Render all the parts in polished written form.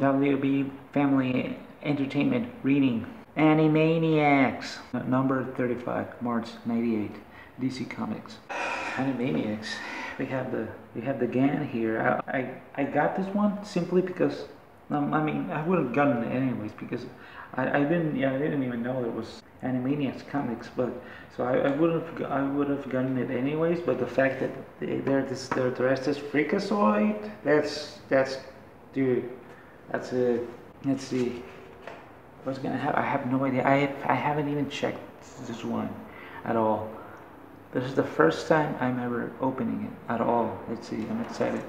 WB Family Entertainment reading Animaniacs, number 35, March 98, DC Comics. Animaniacs. We have the gang here. I got this one simply because I mean, I would have gotten it anyways because I didn't even know there was Animaniacs comics, but so I would have gotten it anyways. But the fact that they're dressed as Freakazoid, that's dude, that's a let's see, what's gonna happen? I have no idea. I haven't even checked this one at all. This is the first time I'm ever opening it at all. Let's see, I'm excited.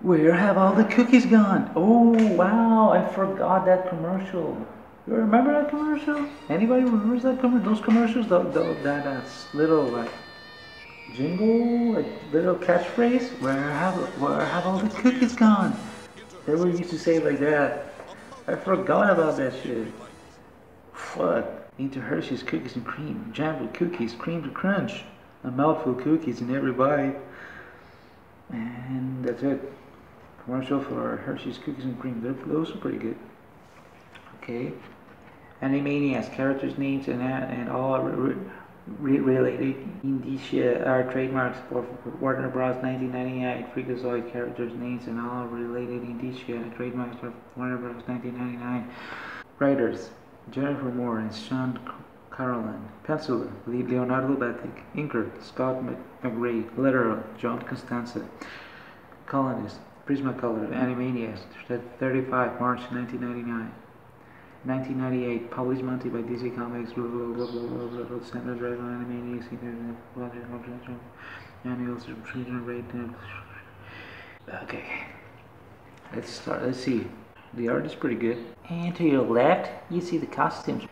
Where have all the cookies gone? Oh wow, I forgot that commercial. You remember that commercial? Anybody remembers that commercial? Those commercials, that little like jingle, like little catchphrase. Where have all the cookies gone? They were used to say it like that. I forgot about that shit. Fuck. Into Hershey's cookies and cream, jammed with cookies, cream to crunch, a mouthful of cookies in every bite, and that's it. Commercial for Hershey's cookies and cream. Those are pretty good. Okay. Animaniacs characters, names, and all related indicia are trademarks for Warner Bros. 1999. Freakazoid characters, names, and all related indicia trademarks for Warner Bros. 1999. Writers: Jennifer Morris, Sean Carolyn. Penciler: Lee Leonardo Batic. Inker: Scott McGree. Letterer: John Constanza. Colorist: Prismacolor. Animaniacs 35, March 1999. 1998, published monthly by DC Comics. Standard drive on Animaniacs. Annual subscription rate. Okay, let's start. Let's see. The art is pretty good. And to your left, you see the costumes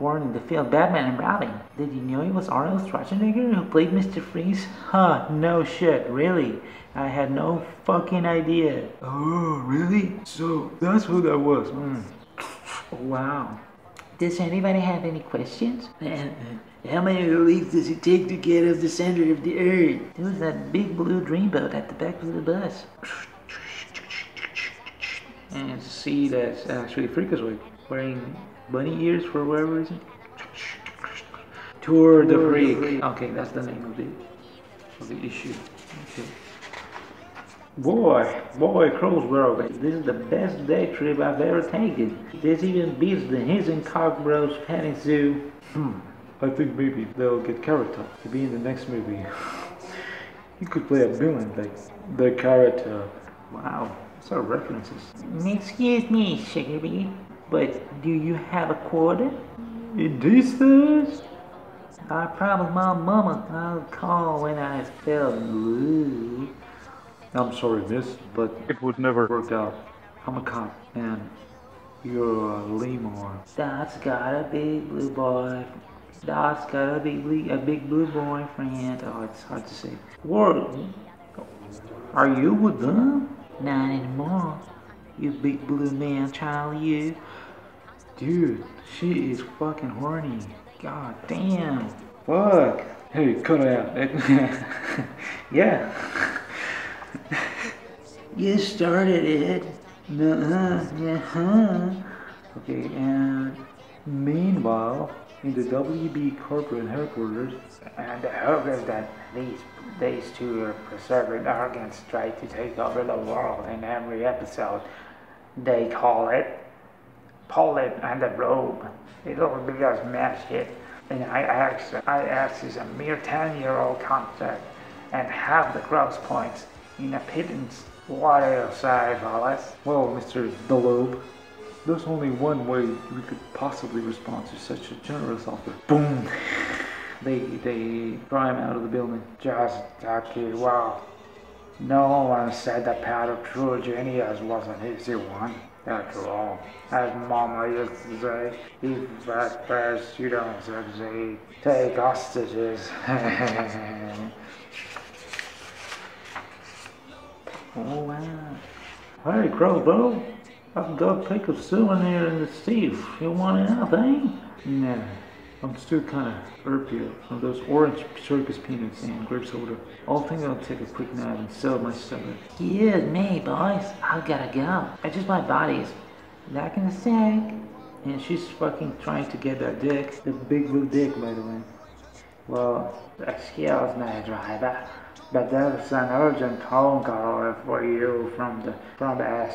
worn in the film Batman and Robin. Did you know it was Arnold Schwarzenegger who played Mr. Freeze? Huh, no shit, really? I had no fucking idea. Oh, really? So, that's who that was. Mm. Wow. Does anybody have any questions? How many leaves does it take to get off the center of the earth? There's that big blue dreamboat at the back of the bus. And see, that's actually Freakazoid wearing bunny ears for whatever reason. Tour the Freak. Okay, that's the name of the issue. Okay. Boy, crows were away. This is the best day trip I've ever taken. This even beats the his and cockroach petting zoo. I think maybe they'll get Carrot Top to be in the next movie. You could play a villain like the Carrot Top. Wow. Sort of references. Excuse me, Shiggy, but do you have a quarter? In these days? I promised my mama I'll call when I fell blue. I'm sorry, miss, but it would never work out. I'm a cop, and you're a lemur. That's got a big blue boy. That's got a big blue boyfriend. Oh, it's hard to say. What? Are you with them? Not anymore, you big blue man child, you. Dude, she is fucking horny. God damn. Fuck. Hey, cut it out. Yeah. You started it. Okay, and meanwhile, in the WB corporate headquarters, and the hope is that these two preserved arrogants try to take over the world in every episode. They call it Pollen and the Robe. It'll be a smash hit. And I asked is a mere 10-year-old contract and half the gross points in a pittance. What else, fellas? Well, Mr. The Lobe, there's only one way we could possibly respond to such a generous offer. Boom! They throw him out of the building. Just talk it. Wow. No one said the path of true genius was an easy one. After all, as Mama used to say, if at first you don't succeed, take hostages. Oh wow. Hey, Crow, bro. I've got a pick of souvenir in the Steve. You want anything? No. I'm still kind of burpy from those orange circus peanuts and grape soda. I'll think I'll take a quick nap and settle my stomach. Excuse me, boys. I gotta go. I just my body's back in the sink. And she's fucking trying to get that dick. The big blue dick, by the way. Well, excuse me, driver. But there's an urgent phone call for you from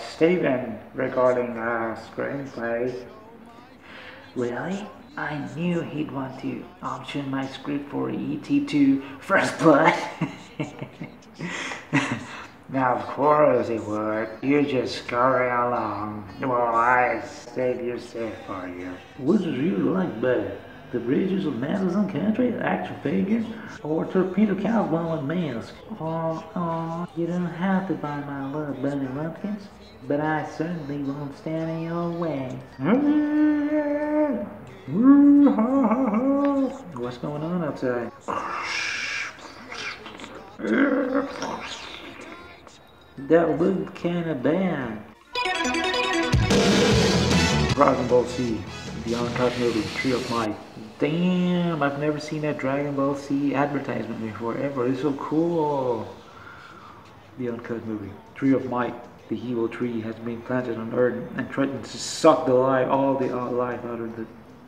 Steven regarding a screenplay. Really? I knew he'd want to option my script for ET2 First Blood. Now, of course he would. You just scurry along. Well, I save your set for you. What do you like better? The Bridges of Madison County, action figures, or Torpedo Cowboy and Mask? Oh, you don't have to buy my love, Bunny Lumpkins, but I certainly won't stand in your way. What's going on outside? That looked kinda bad. Dragon Ball Z, the on-top movie, Tree of Might. Damn, I've never seen a Dragon Ball Z advertisement before ever. It's so cool. The uncut movie, Tree of Might. The evil tree has been planted on Earth and threatens to suck the life, all the life out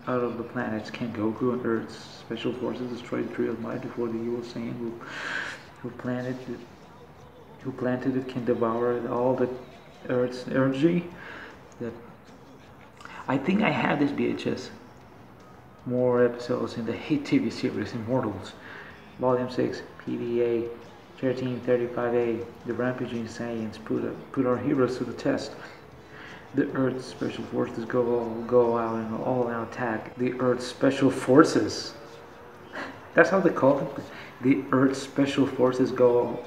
of the planets. Can Goku and Earth's special forces destroy the Tree of Might before the evil Saiyan who planted it can devour all the Earth's energy? I think I have this VHS. More episodes in the hit TV series Immortals, Volume 6, PVA 1335A. The rampaging Saiyans put our heroes to the test. The Earth's special forces go out and all-out attack. The Earth's special forces. That's how they call them. The Earth's special forces go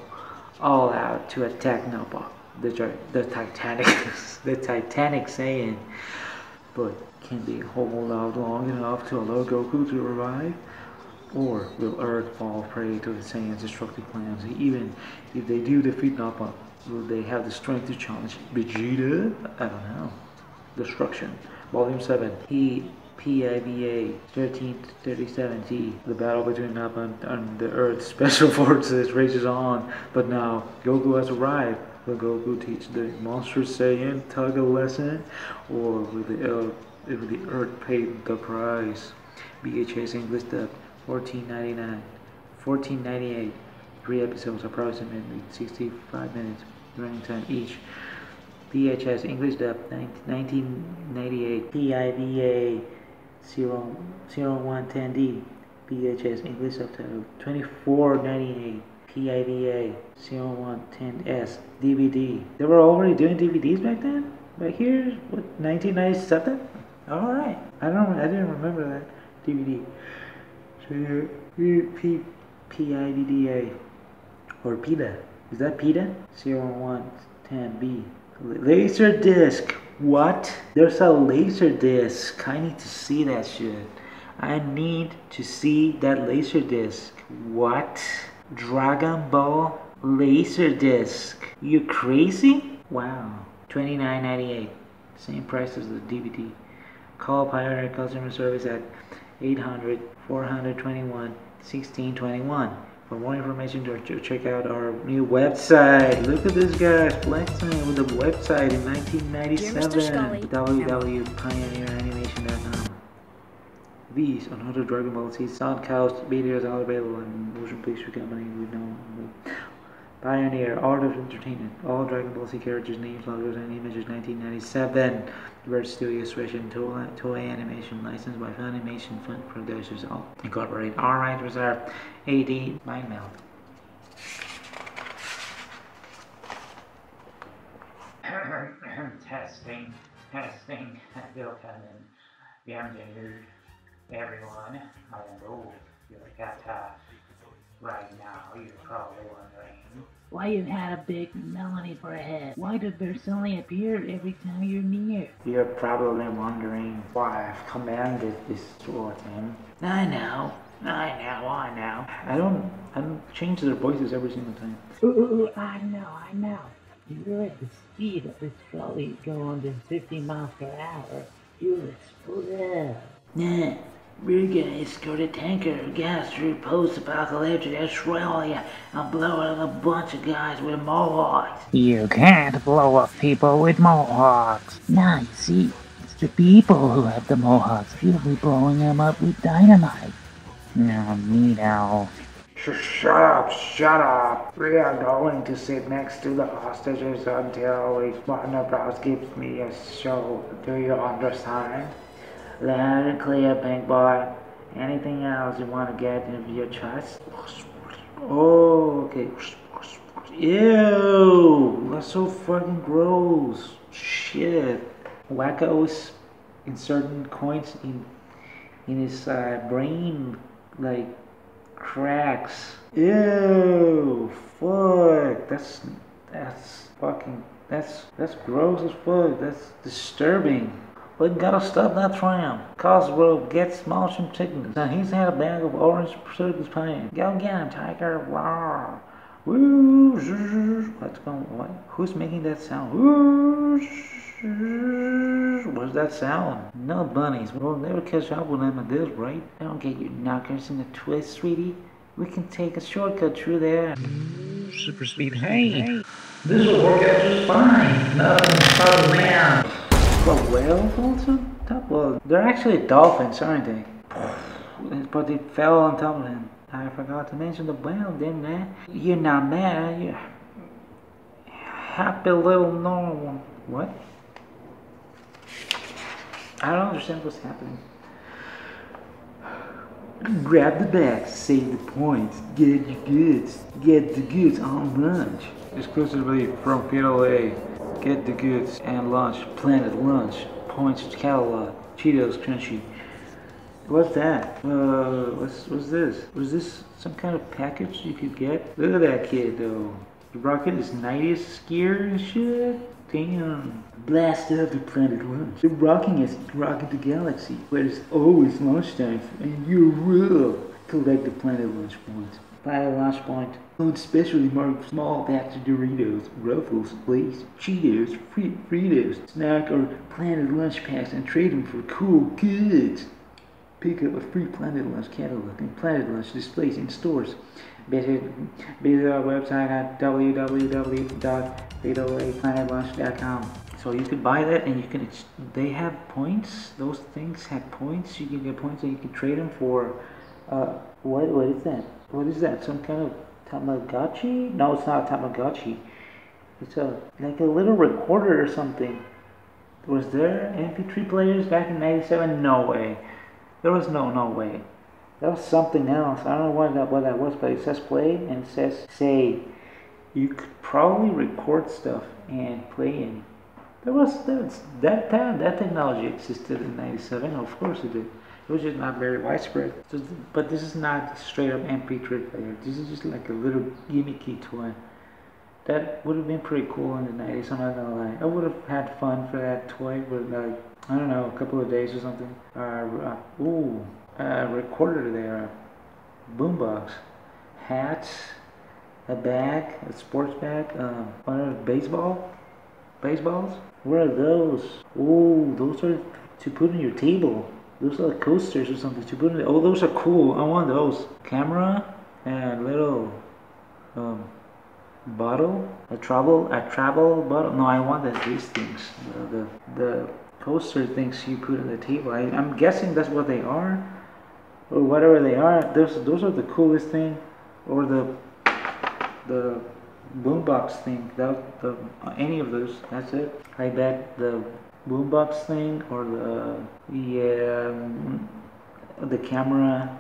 all out to attack Nappa, the Titanic Saiyan. But can they hold out long enough to allow Goku to arrive? Or will Earth fall prey to the Saiyan's destructive plans? Even if they do defeat Nappa, will they have the strength to challenge Vegeta? I don't know. Destruction, Volume 7, PIVA 1337T. The battle between Nappa and the Earth's special forces rages on, but now Goku has arrived. Will Goku teach the monster Saiyan Tug a lesson, or will the Earth pay the price? BHS English dub, 14.99, 14.98. 3 episodes, approximately 65 minutes running time each. VHS English dub, 1998. PIVA 0110D. VHS English subtitle, 24.98. PIVA 0110S. DVD. They were already doing DVDs back then? But here's what, 1997? Alright. I didn't remember that. DVD. So PIVDA or PETA. Is that PETA? 0110B. Laser disc. What? There's a laser disc. I need to see that shit. I need to see that laser disc. What? Dragon Ball laser disc. You crazy? Wow. $29.98. Same price as the DVD. Call Pioneer Customer Service at 800-421-1621 for more information, or check out our new website. Look at this guy flexing with the website in 1997. www.pioneeranimation.com. These and other Dragon Ball Z soundcast videos are available in motion picture company with no Pioneer, Art of Entertainment. All Dragon Ball Z characters, names, logos, and images, 1997. Diverse Studio, Expression, Toei Animation, licensed by Funimation, Fun Productions, all incorporated. All rights reserved. AD, my mouth. Testing. Bill Cannon. Bienvenue, everyone. I am old. You're a cat. Right now, you're probably wondering why you had a big melody for a head. Why do birds suddenly appear every time you're near? You're probably wondering why I've commanded this sort of thing. I know. I don't change their voices every single time. Ooh, I know. You're at the speed of this trolley going to 50 miles per hour. You're exploded. Nah. We're gonna escort a tanker of gas through post-apocalyptic Australia and blow up a bunch of guys with mohawks. You can't blow up people with mohawks. Nah, you see, it's the people who have the mohawks. You'll be blowing them up with dynamite. No, me now. Shut up. We are going to sit next to the hostages until Warner Bros gives me a show. Do you understand? Loud and clear, pink boy. Anything else you want to get into your chest? Oh, okay. Ew! That's so fucking gross. Shit. Wackos inserting coins in his brain, like cracks. Ew! Fuck! That's gross as fuck. That's disturbing. We gotta stop that tram. Cosgrove gets motion sickness. Now he's had a bag of orange circus pain. Go get him, tiger. Wow. Woo. What's going on? What? Who's making that sound? What's that sound? No bunnies. We'll never catch up with them at this rate. Don't get your knockers in a twist, sweetie. We can take a shortcut through there. Super speed. Hey. This will work out just fine. Nothing's out of man. But whales also? Top whales. They're actually dolphins, aren't they? But it fell on top of them. I forgot to mention the whale, didn't I? You're not mad, you're happy little normal. What? I don't understand what's happening. Grab the bag, save the points, get your goods. Get the goods on lunch. Exclusively from Frito Lay. Get the goods and lunch. Planet Lunch. Points catalog. Cheetos crunchy. What's that? What's this? Was this some kind of package you could get? Look at that kid though. He rocking his 90s skier and shit. Damn. Blast up the Planet Lunch. You're rocking us, rocking the galaxy. Where it's always lunchtime and you're real. Collect the Planet Lunch points. By a launch point. Load specially marked small packs of Doritos, Ruffles, Lay's, Cheetos, Fritos, snack or Planet Lunch packs and trade them for cool goods. Pick up a free Planet Lunch catalog and Planet Lunch displays in stores. Visit our website at www.fritolaplanetlaunch.com. So you could buy that and you can, they have points, those things have points, you can get points and you can trade them for, what is that? What is that? Some kind of Tamagotchi? No, it's not a Tamagotchi. It's a like a little recorder or something. Was there MP3 players back in '97? No way. There was no way. That was something else. I don't know what that was, but it says play and it says save. You could probably record stuff and play it. There was that time that technology existed in '97. Of course it did. It was just not very widespread. But this is not straight up MP3 player. This is just like a little gimmicky toy. That would have been pretty cool in the 90s, I'm not gonna lie. I would have had fun for that toy with like, I don't know, a couple of days or something. Recorder there. Boombox. Hats. A bag. A sports bag. Baseballs. What are those? Ooh, those are to put on your table. Those are like coasters or something to put in. Oh, those are cool. I want those. Camera and little bottle. A travel bottle. No, I want these things. The coaster things you put on the table. I'm guessing that's what they are, or whatever they are. Those are the coolest thing, or the boombox thing. Any of those. That's it. I bet the boombox thing or the camera,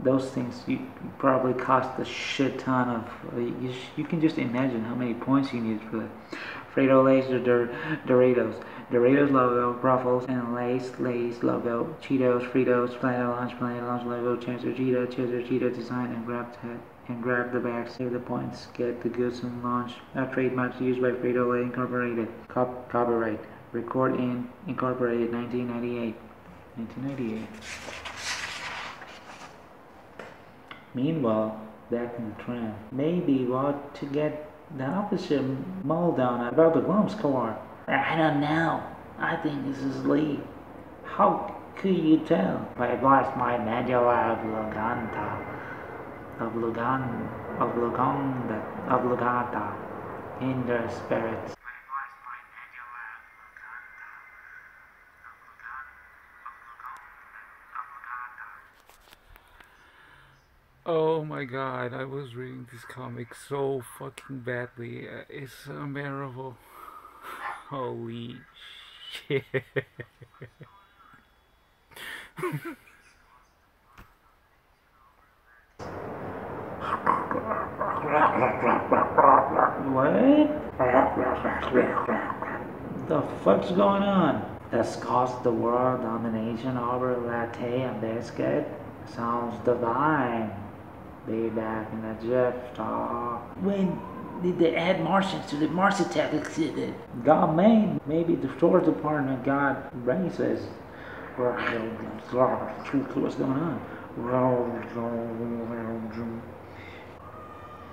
those things you probably cost a shit ton of. You can just imagine how many points you need for that. Frito Lay's or Doritos logo, Ruffles and Lay's logo, Cheetos, Fritos, Planet Lunch logo, Chester Cheetah design and grab the bags, save the points, get the goods and launch. Our trademarks used by Frito Lay Incorporated. Copyright. Record in Incorporated 1998. Meanwhile, back in the tram. Maybe what to get the officer mauled down about the Glum's car. I don't know. I think this is Lee. How could you tell? But I lost my medulla oblongata in their spirits. Oh my god, I was reading this comic so fucking badly. It's unbearable. Holy shit. What? The fuck's going on? Does cost the world domination over latte and biscuit? Sounds divine. Be back in a Jeff talk. When did they add Martians to the Mars Attack exhibit? God made. Maybe the Store Department got racist. What's going on?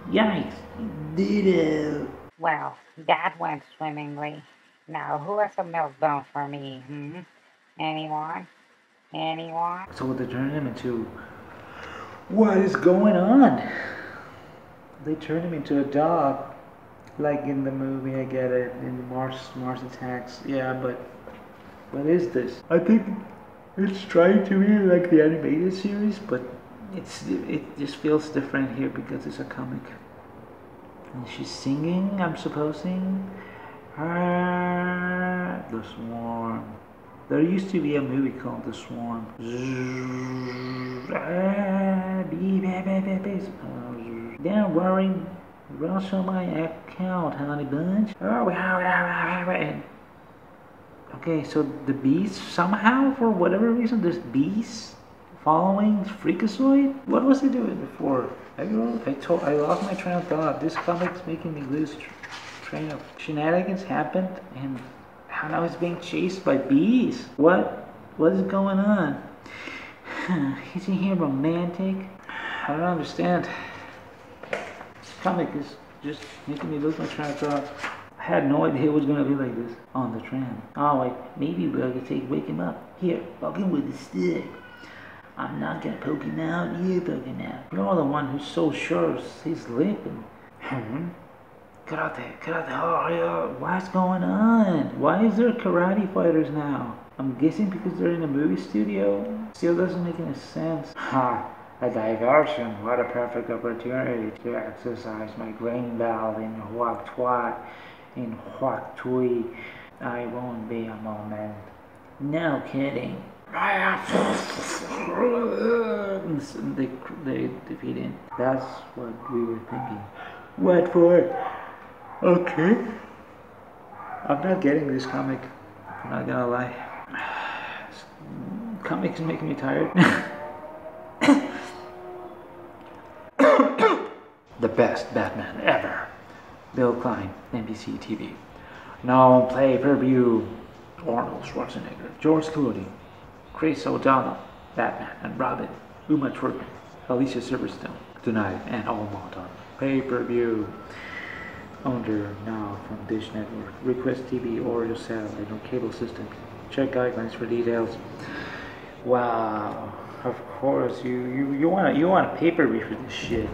Yikes. Ditto. Well, that went swimmingly. Now, who has a meltdown for me? Anyone? Anyone? So they turned him into... What is going on? They turned him into a dog, like in the movie. I get it. In Mars Attacks, yeah. But what is this? I think it's trying to be like the animated series, but it just feels different here because it's a comic. And she's singing. I'm supposing. The Swarm. There used to be a movie called The Swarm. They're worrying rush on my account, honey bunch. Okay, so the beast somehow, for whatever reason, this beast following Freakazoid? What was he doing before? I lost my train of thought. This comic's making me lose train of shenanigans happened, and now he's being chased by bees. What is going on? Isn't he romantic? I don't understand. This comic is just making me lose my train of thought. I had no idea it was gonna be like this on the train. Oh wait, maybe we're gonna wake him up. Here, poke him with the stick. I'm not gonna poke him out, you poke him out. You're the one who's so sure he's sleeping. Karate, oh, what's going on? Why is there karate fighters now? I'm guessing because they're in a movie studio. Still doesn't make any sense. Ha, a diversion. What a perfect opportunity to exercise my green belt in Huak Tui. I won't be a moment. No kidding. They defeat him. That's what we were thinking. What for? Okay. I'm not getting this comic. I'm not gonna lie. This comic is making me tired. The best Batman ever. Bill Klein, NBC TV. Now play per view. Arnold Schwarzenegger, George Clooney, Chris O'Donnell, Batman and Robin, Uma Thurman, Alicia Silverstone, tonight and all month. Pay-per-view under now from Dish Network. Request TV or your satellite or cable system. Check guidelines for details. Wow, of course you want a pay-per-view for this shit.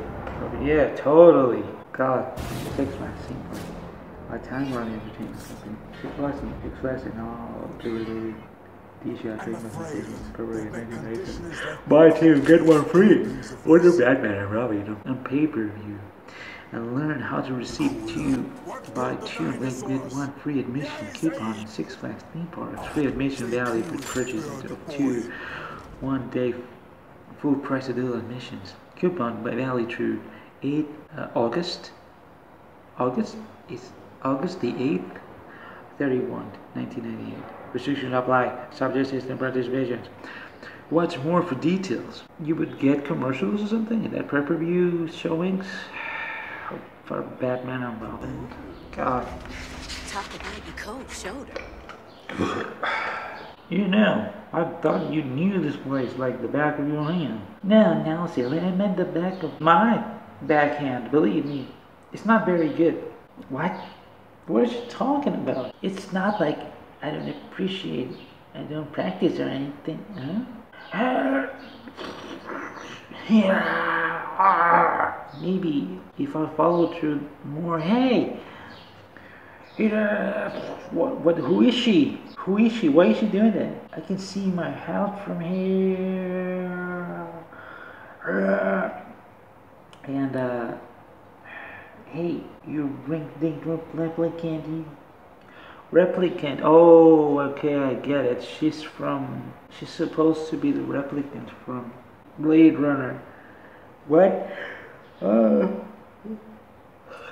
Yeah, totally. God, fix my scene. My time running entertainment. Fix lesson. All delivery. DCI treatment decisions. February 1998. Buy two, get one free. Order Batman and Robin on pay-per-view. And learn how to receive two, buy two, then get one free admission coupon, Six Flags theme parks. Free admission value for purchase of two, 1 day full price adult admissions. Coupon by value through August the 8th, 31, 1998. Restrictions apply. Subject is and participations. What's more for details? You would get commercials or something in that pay-per-view showings. For Batman and Robin. God. Talk about your cold shoulder. You know, I thought you knew this place like the back of your hand. No, silly, I meant the back of my backhand. Believe me, it's not very good. What? What are you talking about? It's not like I don't appreciate I don't practice or anything. Huh? Maybe if I follow through more. Hey! What? Who is she? Who is she? Why is she doing that? I can see my house from here. And hey, you replicant. Oh, okay, I get it. She's supposed to be the replicant from Blade Runner. What?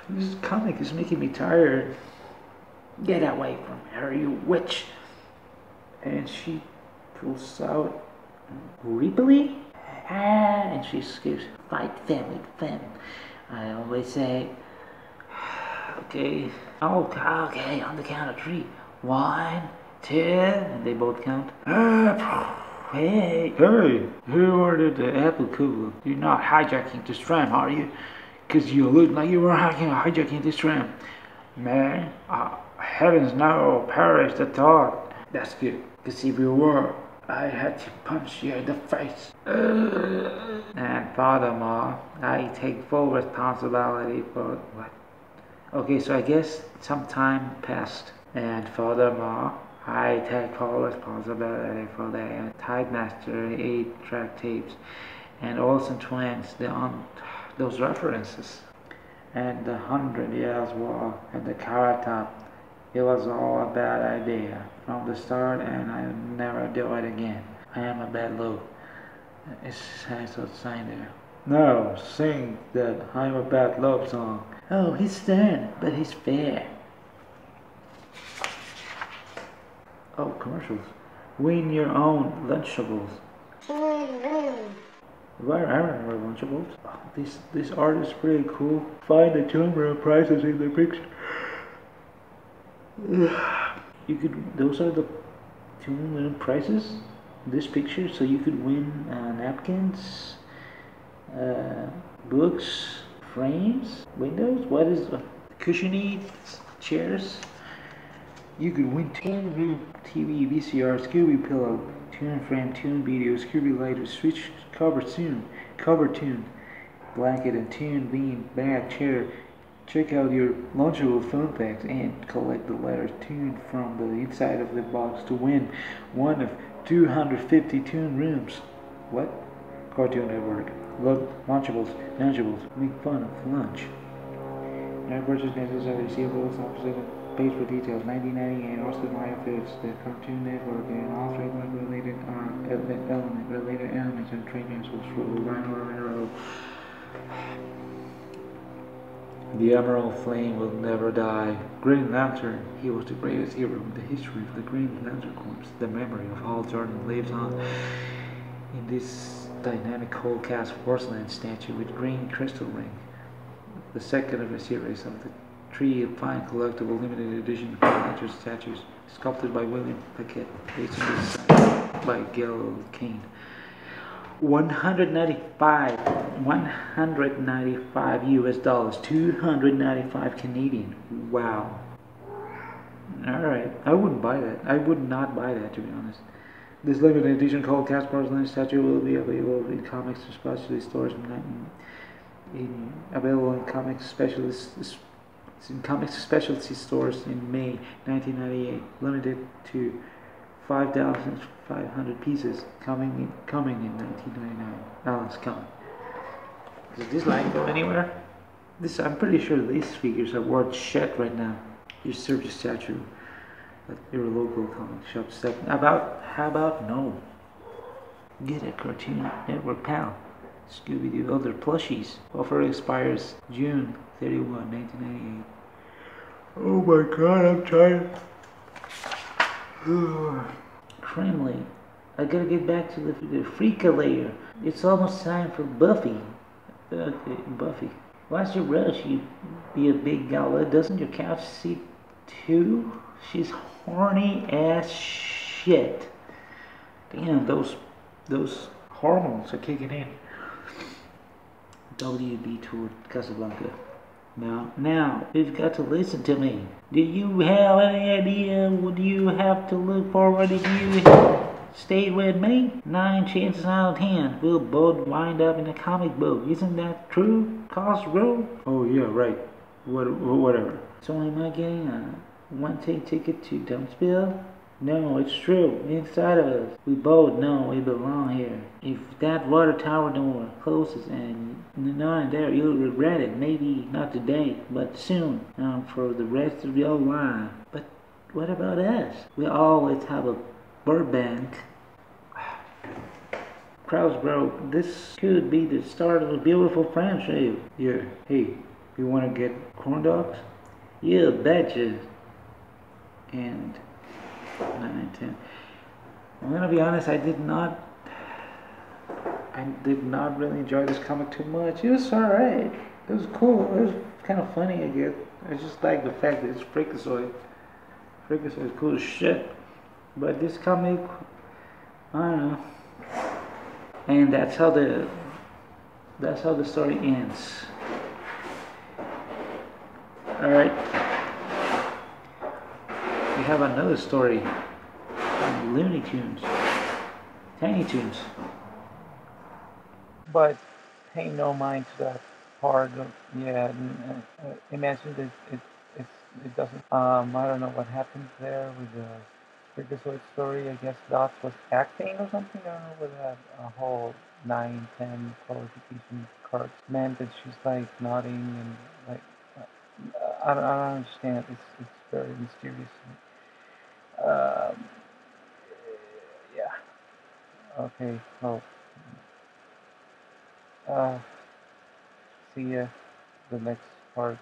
This comic is making me tired. Get away from her, you witch! And she pulls out Ripley, and she screams, "Fight them with them!" I always say, "Okay, okay, on the count of 3, 1, 2," and they both count. Hey, hey! Who ordered the apple cookie? You're not hijacking this tram, are you? Because you look like you were hijacking this tram, man. Heavens no, perish the thought. That's good, because if you were, I had to punch you in the face. And furthermore, I take full responsibility for what? Okay, so I guess some time passed. And furthermore, I take full responsibility for the Tide Master 8-track tapes and Olsen Twins, those references. And the 100 Years War and the Carrot Top. It was all a bad idea from the start, and I'll never do it again. I am a bad loop. It's outside there. No, sing that I'm a bad loop song. Oh, he's stern, but he's fair. Oh, commercials. Win your own Lunchables. Where are my Lunchables? Oh, this art is pretty cool. Find the chamber of prizes in the picture. Those are the 2 little prizes in this picture, so you could win napkins, books, frames, windows, what is cushiony chairs. You could win 2 TV, VCR, Scooby pillow, tune frame, tune video, Scooby lighter, switch, cover tune, blanket and tune beam, bag, chair. Check out your Lunchable film packs and collect the letters tuned from the inside of the box to win one of 250 tuned rooms. What? Cartoon Network. Lunchables. Make fun of lunch. No purchase necessary. See rules opposite page for details. 1998. Austin Myers, the Cartoon Network, and all trademark related elements and trade names will rule. The Emerald Flame will never die. Green Lantern. He was the greatest hero in the history of the Green Lantern Corps. The memory of Hal Jordan lives on in this dynamic coal cast porcelain statue with green crystal ring. The second of a series of the Tree of Might collectible limited edition Green Lantern statues sculpted by William Paquette, based on this site by Gil Kane. 195 US dollars, 295 Canadian. Wow. All right, I wouldn't buy that. I would not buy that, to be honest. This limited edition called Caspar's Lunch statue will be available in comics specialty stores in comics specialty stores in May 1998. Limited to 5,500 pieces, coming in 1999. Now it's coming. Does this line go anywhere? I'm pretty sure these figures are worth shit right now. You search a statue at your local comic shop. How about no? Get a Cartoon Network pal. Scooby-Doo, other plushies. Offer expires June 31, 1998. Oh my god, I'm tired. Friendly. I gotta get back to the Freakazoid. It's almost time for Buffy. Okay, Buffy. Why's your rush? You be a big gala. Doesn't your couch seat too? She's horny as shit. Damn, those hormones are kicking in. WB Tour Casablanca. Now, you've got to listen to me. Do you have any idea what you have to look forward to if you stay with me? 9 chances out of 10, we'll both wind up in a comic book. Isn't that true, Cosgrove? Oh, yeah, right. Whatever. So am I getting a one-take ticket to Dumpsville? No, it's true. Inside of us, we both know we belong here. If that water tower door closes and none in there, you'll regret it. Maybe not today, but soon. For the rest of your life. But what about us? We always have a Burbank. Cosgrove, this could be the start of a beautiful friendship. Yeah. Hey, you want to get corn dogs? Yeah, betcha. And 9 and 10. I'm gonna be honest. I did not really enjoy this comic too much. It was alright. It was cool. It was kind of funny, I guess. I just like the fact that it's Freakazoid. Freakazoid is cool as shit. But this comic, I don't know. And that's how the story ends. All right. We have another story from Looney Tunes, Tiny Tunes. But pay no mind to that part of, yeah, imagine that it doesn't, I don't know what happened there with the Freakazoid story. I guess Dot was acting or something, I don't know, with a whole 9, 10 qualification cards meant that she's like nodding and like, I don't understand, it's very mysterious. Yeah. Okay. Well. See ya. The next part.